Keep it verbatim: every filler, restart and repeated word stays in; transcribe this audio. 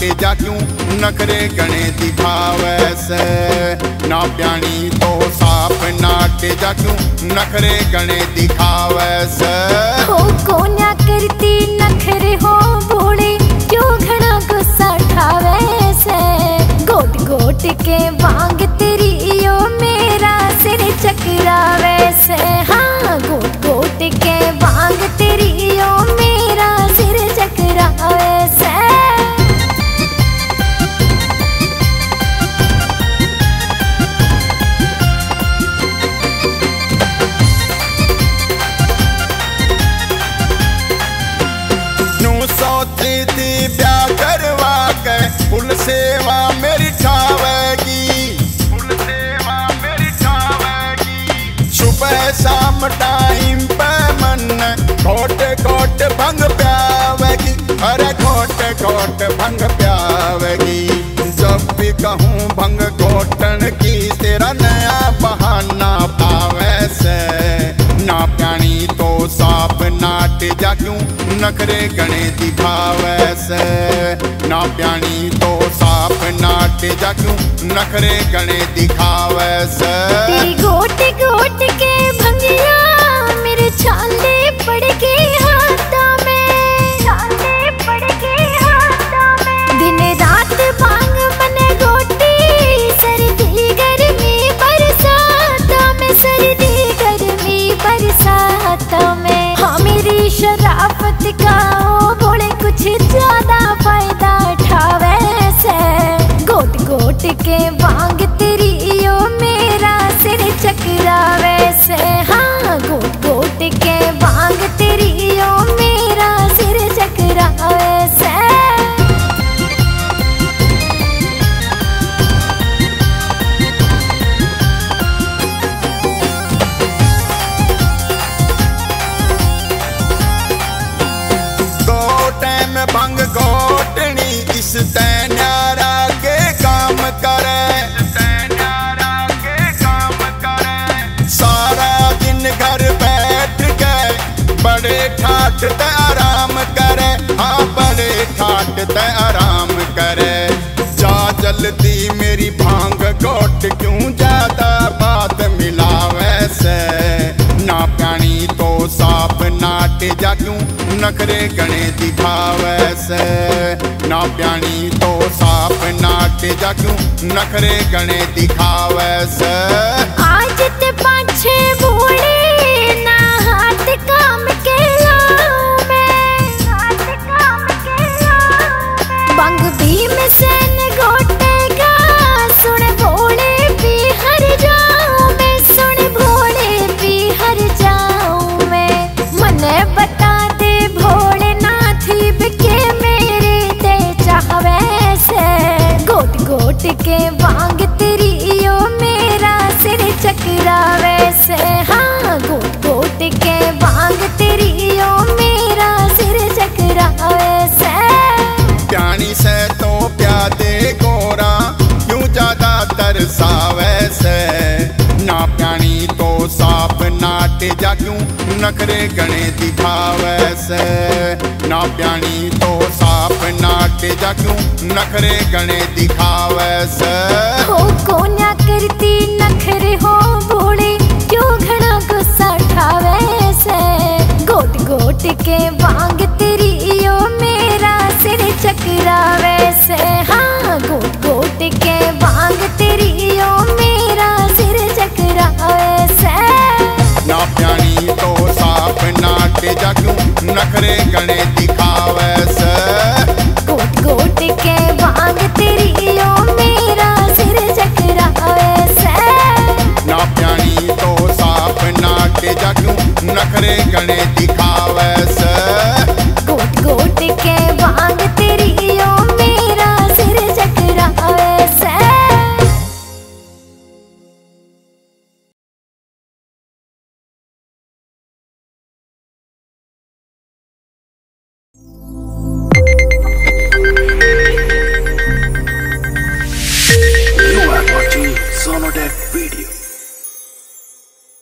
के जा क्यों नखरे गणे दिखावे से ना प्याणी तो साफ ना के जा क्यों नखरे गणे दिखावे से हो कोन्या करती नखरे हो भोले क्यों घना गुस्सा ठावे से गोट गोट के वांग तेरी यो मेरा सिर चकरावे से हाँ गोट गोट के वांग तेरी यो मेरा सिर चकरावे से। फुल सेवा मेरी ठावेगी फुल सेवा मेरी ठावेगी सुबह शाम टाइम पे मन घोट घोट भंग प्यावेगी अरे घोट घोट भंग प्यावेगी जब भी कहूँ भंग घोटन की तेरा नया बहाना पावे से ना प्याणी तो साफ नाट जा क्यों नखरे गणे दिखावे से ना प्याणी तो साफ नाट जा क्यों नखरे गणे दिखावे से। तेरी गोट गोट के भंगिया मेरे छाले पड़ के हाथों में छाले पड़ के हाथों में दिन रात भांग बने गोटी सर्दी गर्मी बरसातों में सर्दी गर्मी बरसातों में हाँ मेरी शराफत का ओ बोले कुछ ज्यादा फायदा उठावे से गोट गोट के वांग तेरी यो मेरा सिर चकरावे से हाँ गोट गोट के वांग तेरी यो मेरा सिर चकरावे से। भंग घोटनी इस तैनारा के काम करे तैनारा के काम करे सारा दिन घर बैठ के बड़े ठाट ते आराम करे हाँ बड़े ठाट ते आराम करे जा जलती मेरी भांग घोट क्यों ज्यादा बात मिलावे से ना प्याणी तो साफ नाट जा क्यों नखरे गणे दिखावे से ना प्याणी तो साफ नाट जा क्यों नखरे गणे दिखावे से। आज ते पाछे बूढ़े ना हाथ काम के लाऊं मैं हाथ काम के लाऊं मैं बंग भीम से न घोटेगा सुन भोले भी हर जाऊं मैं सुन भोले भी हर जाऊं मैं मने बता गोट के वांग तेरी यो मेरा सिर चकरावे से हाँ गोट गोट के वांग तेरी यो मेरा सिर चकरावे से। प्याणी से तो प्यादे गोरा क्यों ज्यादा तरसावे से ना प्याणी तो साफ नाट जा क्यों नखरे गणे दिखावे से ना प्याणी तो साफ नाट जा क्यों नखरे गणे दिखावे से। हो कोन्या करती नखरे हो भोले क्यों घना गुस्सा ठावे से गोट गोट के वांग तेरी यो मेरा सिर चकरावे से हाँ गोट गोट के वांग तेरी यो मेरा सिर चकरावे से। ना प्याणी तो साफ नाट जा क्यों नखरे गणे दिखावे से गोट गोट के वांग तेरी यो मेरा सिर चकरावे से। ना प्याणी तो साफ नाट जा क्यों नखरे गणे दिखावे से गोट गोट के वांग तेरी यो मेरा सिर चकरावे से। Video.